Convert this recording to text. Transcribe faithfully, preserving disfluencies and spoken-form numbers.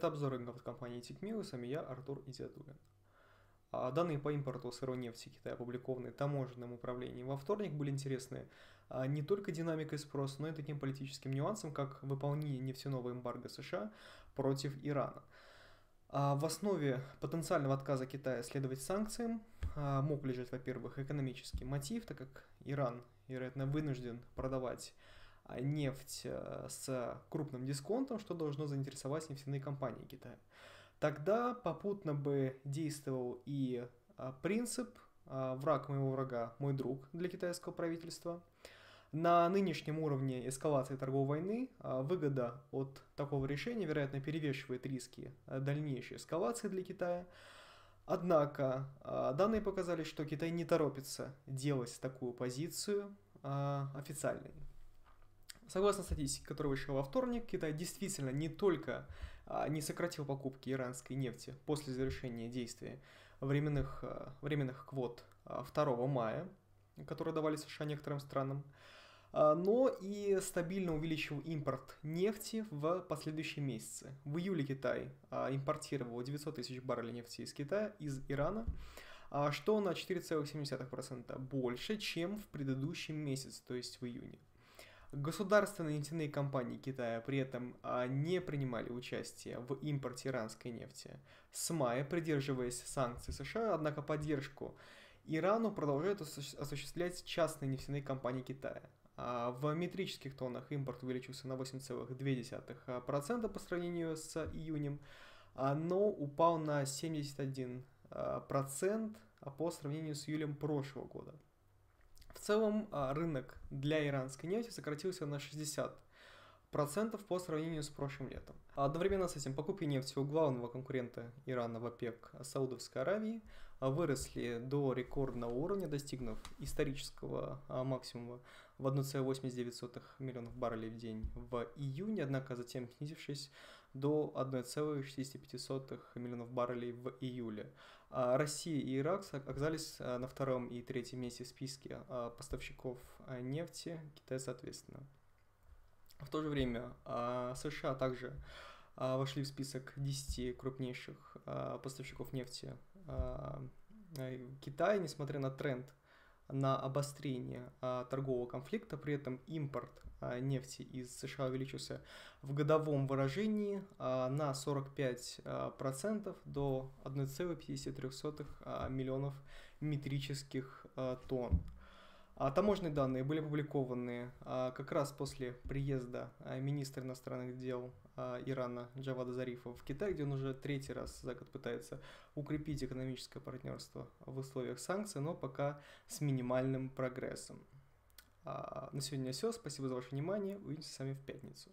Это обзор рынков компании Techmill, и с вами я, Артур Идиатулин. Данные по импорту сырой нефти Китая, опубликованные таможенным управлением во вторник, были интересны не только динамикой спроса, но и таким политическим нюансом, как выполнение нефтяного эмбарго США против Ирана. В основе потенциального отказа Китая следовать санкциям мог лежать, во-первых, экономический мотив, так как Иран, вероятно, вынужден продавать нефть с крупным дисконтом, что должно заинтересовать нефтяные компании Китая. Тогда попутно бы действовал и принцип «враг моего врага, мой друг» для китайского правительства. На нынешнем уровне эскалации торговой войны выгода от такого решения, вероятно, перевешивает риски дальнейшей эскалации для Китая. Однако данные показали, что Китай не торопится делать такую позицию официальной. Согласно статистике, которая вышла во вторник, Китай действительно не только не сократил покупки иранской нефти после завершения действия временных, временных квот второго мая, которые давали США некоторым странам, но и стабильно увеличил импорт нефти в последующие месяцы. В июле Китай импортировал девятьсот тысяч баррелей нефти из Китая, из Ирана, что на четыре целых семь десятых процента больше, чем в предыдущем месяце, то есть в июне. Государственные нефтяные компании Китая при этом не принимали участие в импорте иранской нефти с мая, придерживаясь санкций США, однако поддержку Ирану продолжают осуществлять частные нефтяные компании Китая. В метрических тоннах импорт увеличился на восемь целых две десятых процента по сравнению с июнем, но упал на семьдесят один процент по сравнению с июлем прошлого года. В целом рынок для иранской нефти сократился на шестьдесят процентов по сравнению с прошлым летом. Одновременно с этим покупки нефти у главного конкурента Ирана в ОПЕК Саудовской Аравии выросли до рекордного уровня, достигнув исторического максимума в одна целая восемьдесят девять сотых миллионов баррелей в день в июне, однако затем снизившись до одна целая шестьдесят пять сотых миллионов баррелей в июле. Россия и Ирак оказались на втором и третьем месте в списке поставщиков нефти Китая соответственно. В то же время США также вошли в список десяти крупнейших поставщиков нефти Китая, несмотря на тренд на обострение торгового конфликта, при этом импорт нефти из США увеличился в годовом выражении на сорок пять процентов до одна целая пятьдесят три сотых миллионов метрических тонн. Таможенные данные были опубликованы как раз после приезда министра иностранных дел Ирана Джавада Зарифа в Китай, где он уже третий раз за год пытается укрепить экономическое партнерство в условиях санкций, но пока с минимальным прогрессом. На сегодня все. Спасибо за ваше внимание. Увидимся с вами в пятницу.